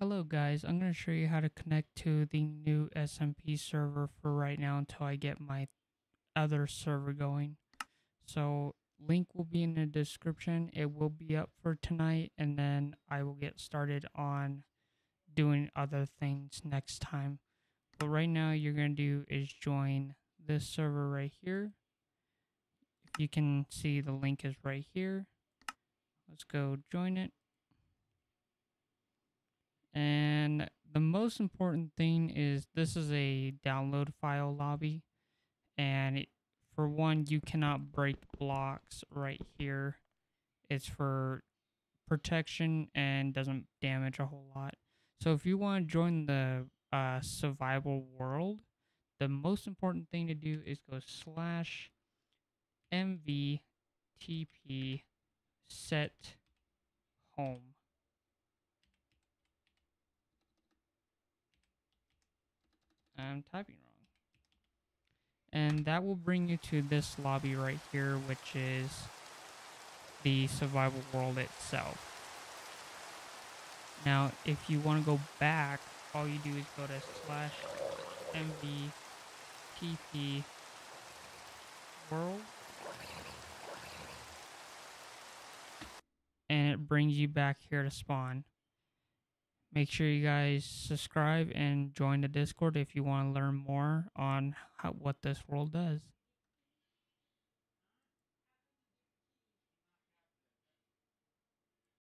Hello guys, I'm going to show you how to connect to the new SMP server for right now until I get my other server going. So link will be in the description. It will be up for tonight and then I will get started on doing other things next time. But right now you're going to do is join this server right here. If you can see, the link is right here. Let's go join it. And the most important thing is this is a download file lobby, and for one, you cannot break blocks right here. It's for protection and doesn't damage a whole lot. So if you want to join the survival world, the most important thing to do is go /mvtp set home. I'm typing wrong. And that will bring you to this lobby right here, which is the survival world itself. Now, if you want to go back, all you do is go to /mvtp world. And it brings you back here to spawn. Make sure you guys subscribe and join the Discord if you want to learn more on what this world does.